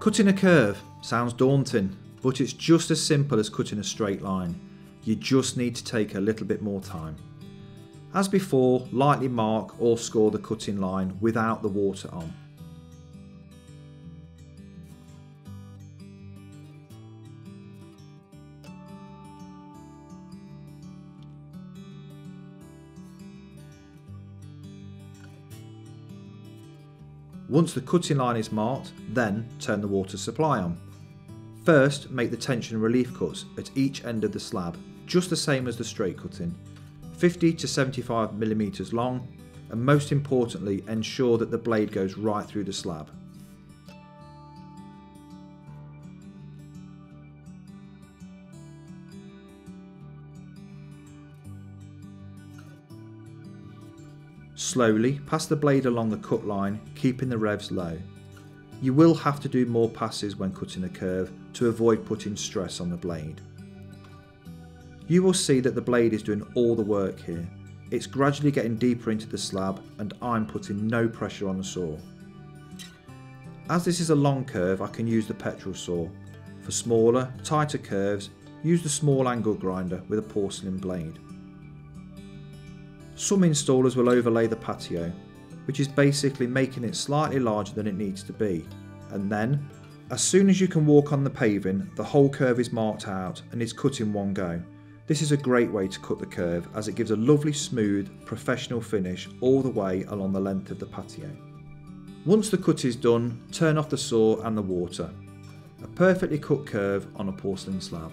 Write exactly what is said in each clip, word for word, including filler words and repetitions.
Cutting a curve sounds daunting, but it's just as simple as cutting a straight line. You just need to take a little bit more time. As before, lightly mark or score the cutting line without the water on. Once the cutting line is marked, then turn the water supply on. First, make the tension relief cuts at each end of the slab, just the same as the straight cutting, fifty to seventy-five millimeters long, and most importantly, ensure that the blade goes right through the slab. Slowly pass the blade along the cut line, keeping the revs low. You will have to do more passes when cutting a curve to avoid putting stress on the blade. You will see that the blade is doing all the work here. It's gradually getting deeper into the slab and I'm putting no pressure on the saw. As this is a long curve, I can use the petrol saw. For smaller, tighter curves, use the small angle grinder with a porcelain blade. Some installers will overlay the patio, which is basically making it slightly larger than it needs to be, and then, as soon as you can walk on the paving, the whole curve is marked out and is cut in one go. This is a great way to cut the curve as it gives a lovely smooth, professional finish all the way along the length of the patio. Once the cut is done, turn off the saw and the water. A perfectly cut curve on a porcelain slab.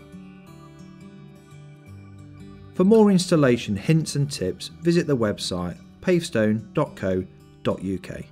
For more installation hints and tips, visit the website pavestone dot co dot U K.